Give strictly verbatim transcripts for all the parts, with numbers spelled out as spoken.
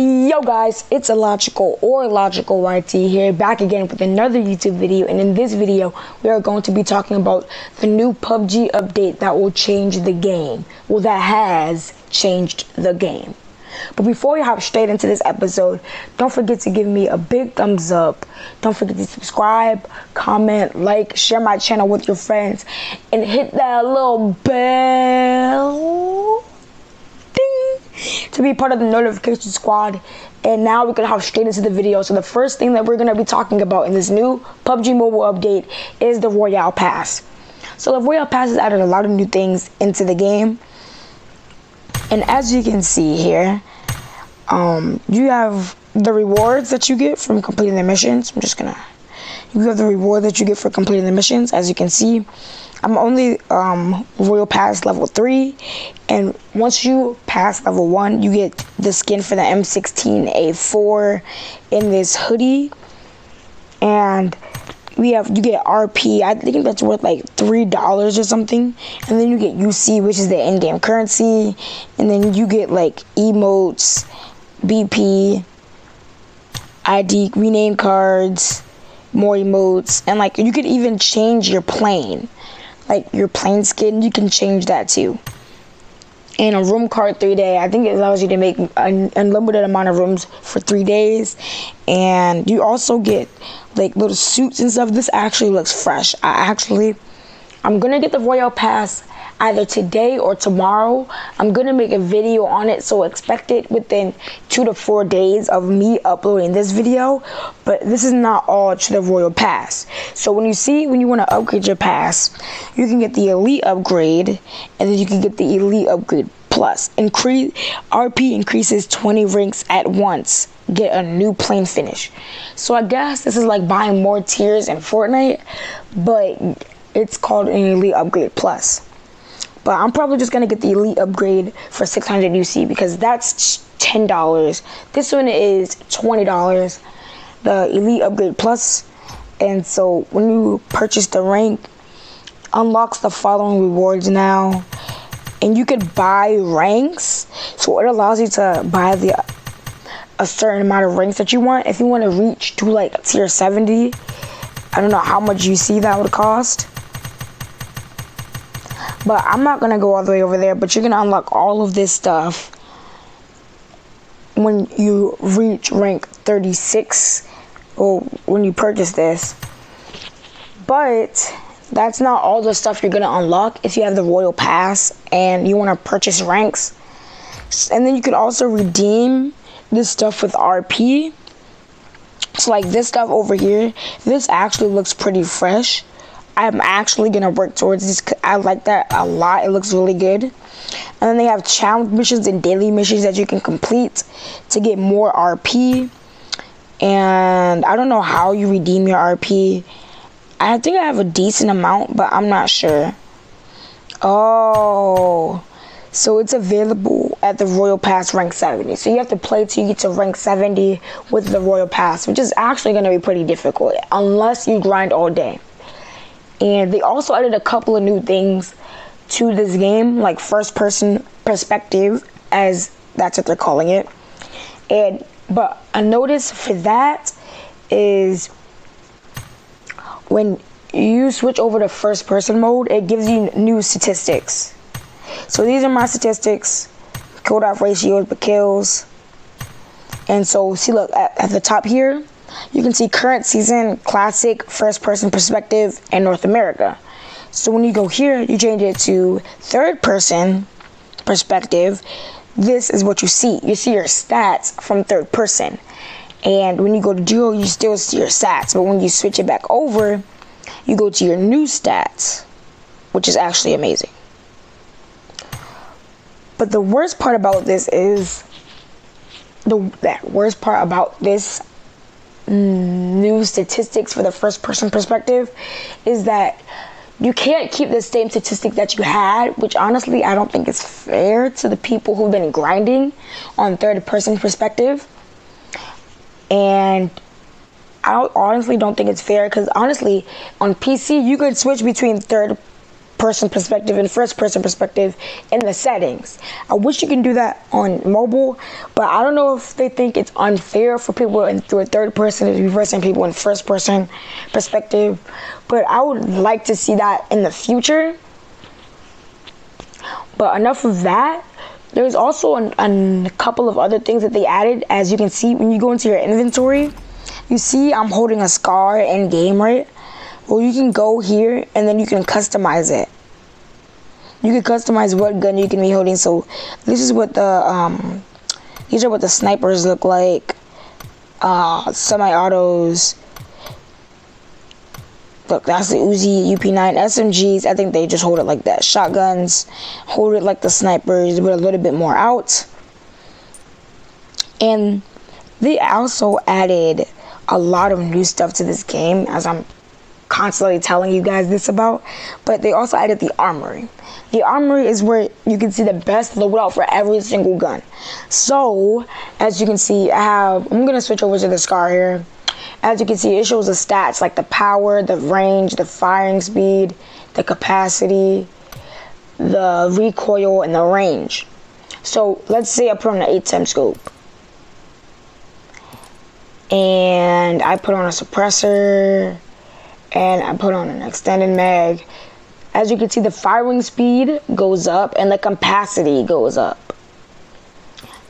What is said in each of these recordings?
Yo guys, it's Illogical or Logical Y T here, back again with another YouTube video. And in this video, we are going to be talking about the new P U B G update that will change the game. Well, that has changed the game. But before we hop straight into this episode, don't forget to give me a big thumbs up. Don't forget to subscribe, comment, like, share my channel with your friends, and hit that little bell ding to be part of the notification squad. And now we're gonna hop straight into the video. So the first thing that we're gonna be talking about in this new P U B G Mobile update is the Royale Pass. So the Royale Pass has added a lot of new things into the game. And as you can see here, um, you have the rewards that you get from completing the missions. I'm just gonna, you have the reward that you get for completing the missions. As you can see, I'm only um, Royal Pass level three. And once you pass level one, you get the skin for the M sixteen A four in this hoodie. And we have, you get R P, I think that's worth like three dollars or something. And then you get U C, which is the in-game currency. And then you get like emotes, B P, I D, rename cards, more emotes. And like you could even change your plane, like your plane skin, you can change that too. And a room card three day, I think it allows you to make an unlimited amount of rooms for three days. And you also get like little suits and stuff. This actually looks fresh. I actually, I'm gonna get the Royale Pass either today or tomorrow. I'm gonna make a video on it, so expect it within two to four days of me uploading this video. But this is not all to the Royale Pass. So when you see, when you wanna upgrade your pass, you can get the Elite upgrade, and then you can get the Elite upgrade plus. Increase R P increases twenty ranks at once. Get a new plane finish. So I guess this is like buying more tiers in Fortnite, but it's called an Elite upgrade plus. But I'm probably just gonna get the Elite upgrade for six hundred U C because that's ten dollars. This one is twenty dollars, the Elite upgrade plus. And so when you purchase the rank, unlocks the following rewards now. And you could buy ranks, so it allows you to buy the a certain amount of ranks that you want. If you want to reach to like tier seventy, I don't know how much you see that would cost, but I'm not gonna go all the way over there. But you're gonna unlock all of this stuff when you reach rank thirty-six, or when you purchase this. But that's not all the stuff you're gonna unlock if you have the Royal Pass and you want to purchase ranks. And then you could also redeem this stuff with R P. So like this stuff over here, this actually looks pretty fresh. I'm actually gonna work towards this. I like that a lot. It looks really good. And then they have challenge missions and daily missions that you can complete to get more R P. And I don't know how you redeem your R P. I think I have a decent amount, but I'm not sure. Oh, so it's available at the Royal Pass rank seventy. So you have to play till you get to rank seventy with the Royal Pass, which is actually going to be pretty difficult unless you grind all day. And they also added a couple of new things to this game, like first person perspective, as that's what they're calling it. And but a notice for that is when you switch over to first person mode, it gives you new statistics. So these are my statistics: cold off ratios, but kills. And so see, look at, at the top here, you can see current season, classic, first person perspective, and North America. So when you go here, you change it to third person perspective. This is what you see. You see your stats from third person. And when you go to duo, you still see your stats. But when you switch it back over, you go to your new stats, which is actually amazing. But the worst part about this is the that worst part about this new statistics for the first person perspective is that you can't keep the same statistic that you had, which honestly I don't think is fair to the people who've been grinding on third person perspective. And I honestly don't think it's fair, because honestly on P C you could switch between third person perspective and first person perspective in the settings. I wish you can do that on mobile, but I don't know if they think it's unfair for people in through a third person to be versing people in first person perspective, but I would like to see that in the future. But enough of that. There's also an, an, a couple of other things that they added. As you can see, when you go into your inventory, you see I'm holding a SCAR in game, right? Well, you can go here and then you can customize it. You can customize what gun you can be holding. So this is what the um, these are what the snipers look like. Uh, semi-autos. Look, that's the Uzi, U P nine, S M Gs. I think they just hold it like that. Shotguns, hold it like the snipers, but a little bit more out. And they also added a lot of new stuff to this game, as I'm constantly telling you guys this about. But they also added the armory. The armory is where you can see the best loadout for every single gun. So, as you can see, I have, I'm going to switch over to the SCAR here. As you can see, it shows the stats like the power, the range, the firing speed, the capacity, the recoil, and the range. So let's say I put on an eight ten scope. And I put on a suppressor. And I put on an extended mag. As you can see, the firing speed goes up and the capacity goes up.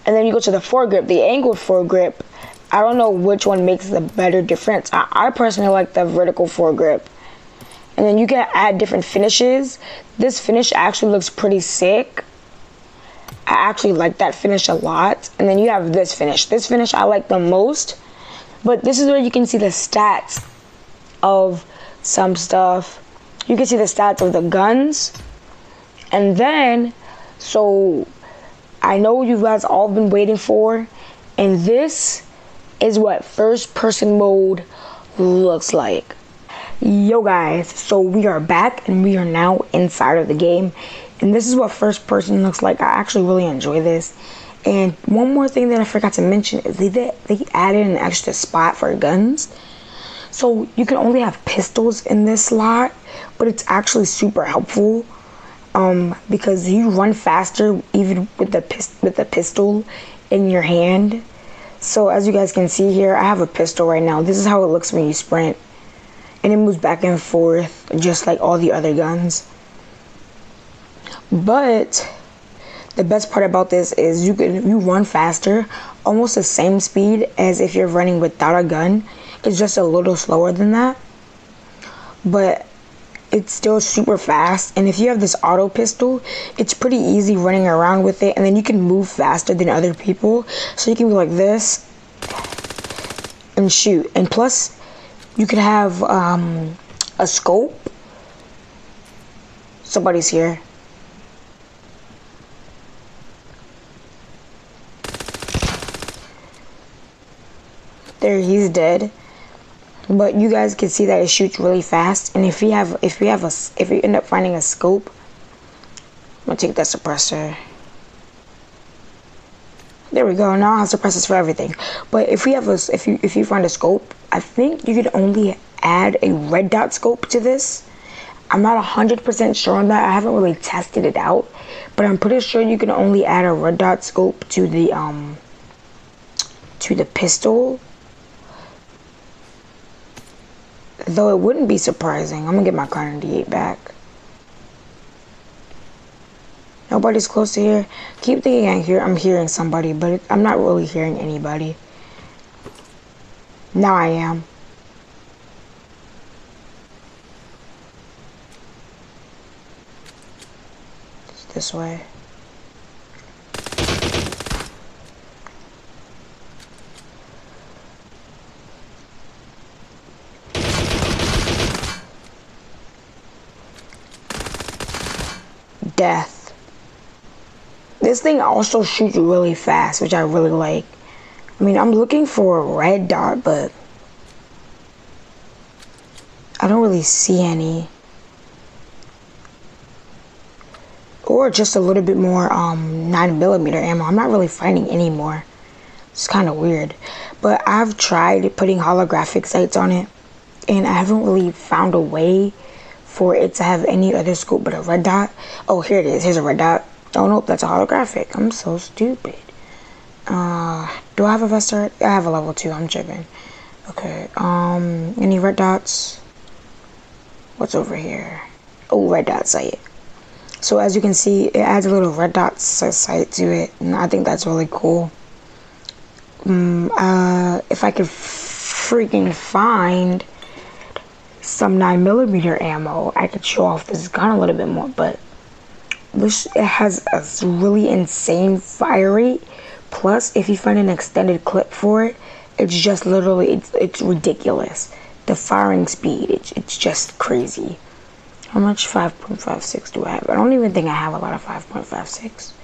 And then you go to the foregrip, the angled foregrip. I don't know which one makes the better difference. I, I personally like the vertical foregrip. And then you can add different finishes. This finish actually looks pretty sick. I actually like that finish a lot. And then you have this finish. This finish I like the most. But this is where you can see the stats of some stuff. You can see the stats of the guns. And then, so I know you guys all been waiting for. And this is what first person mode looks like. Yo guys, so we are back and we are now inside of the game, and this is what first person looks like. I actually really enjoy this. And one more thing that I forgot to mention is they, they added an extra spot for guns. So you can only have pistols in this slot, but it's actually super helpful um, because you run faster even with the, pist with the pistol in your hand. So as you guys can see here, I have a pistol right now. This is how it looks when you sprint. And it moves back and forth just like all the other guns. But the best part about this is you can you run faster, almost the same speed as if you're running without a gun. It's just a little slower than that. But it's still super fast. And if you have this auto pistol, it's pretty easy running around with it, and then you can move faster than other people. So you can be like this and shoot. And plus you could have um, a scope. Somebody's here. There, he's dead. But you guys can see that it shoots really fast. And if you have, if we have a, if we end up finding a scope, I'm gonna take that suppressor. There we go. Now I have suppressors for everything. But if we have a, if you, if you find a scope, I think you could only add a red dot scope to this. I'm not a hundred percent sure on that. I haven't really tested it out, but I'm pretty sure you can only add a red dot scope to the um, to the pistol. Though it wouldn't be surprising. I'm gonna get my Car ninety-eight back. Nobody's close to here. Keep thinking I hear, I'm hearing somebody, but it, I'm not really hearing anybody. Now I am. It's this way. Death. This thing also shoots really fast, which I really like. I mean, I'm looking for a red dot, but I don't really see any. Or just a little bit more um, nine millimeter ammo. I'm not really finding any more. It's kind of weird. But I've tried putting holographic sights on it, and I haven't really found a way for it to have any other scope but a red dot. Oh, here it is. Here's a red dot. Oh, nope, that's a holographic. I'm so stupid. Uh, do I have a vest turret? I have a level two. I'm tripping. Okay. Um, any red dots? What's over here? Oh, red dot sight. So as you can see, it adds a little red dot sight to it, and I think that's really cool. Um, uh, if I could freaking find some nine millimeter ammo, I could show off this gun a little bit more, but this, it has a really insane fire rate. Plus, if you find an extended clip for it, it's just literally, it's, it's ridiculous. The firing speed, it, it's just crazy. How much five point five six do I have? I don't even think I have a lot of five point five six.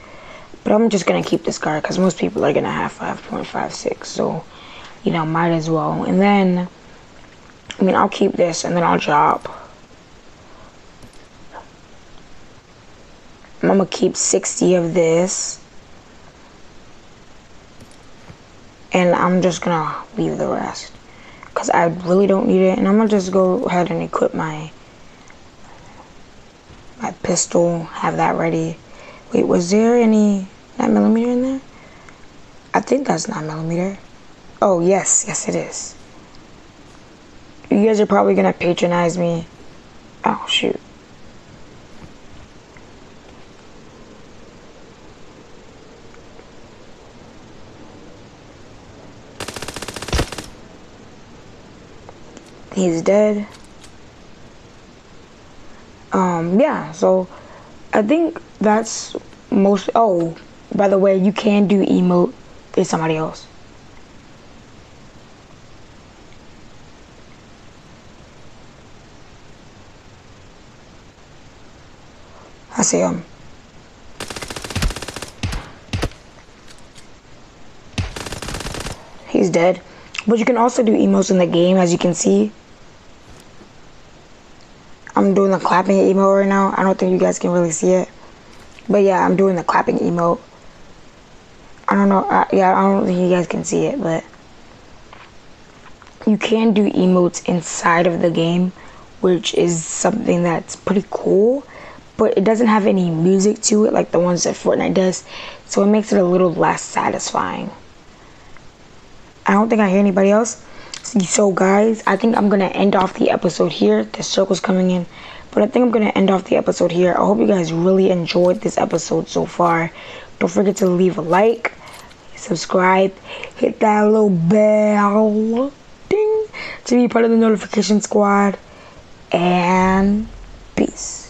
But I'm just going to keep this card because most people are going to have five point five six. So, you know, might as well. And then, I mean, I'll keep this and then I'll drop. I'm going to keep sixty of this. And I'm just going to leave the rest because I really don't need it. And I'm going to just go ahead and equip my, my pistol, have that ready. Wait, was there any nine millimeter in there? I think that's nine millimeter. Oh, yes. Yes, it is. You guys are probably going to patronize me. Oh, shoot. He's dead. Um, yeah, so I think that's most. Oh, by the way, you can do emote. It's somebody else. I see him. He's dead. But you can also do emotes in the game, as you can see. I'm doing the clapping emote right now. I don't think you guys can really see it. But yeah, I'm doing the clapping emote. I don't know. I, yeah, I don't think you guys can see it, but you can do emotes inside of the game, which is something that's pretty cool. But it doesn't have any music to it like the ones that Fortnite does, so it makes it a little less satisfying. I don't think I hear anybody else. So guys, I think I'm gonna end off the episode here. The circle's coming in, but I think I'm gonna end off the episode here. I hope you guys really enjoyed this episode so far. Don't forget to leave a like, subscribe, hit that little bell, ding, to be part of the notification squad, and peace.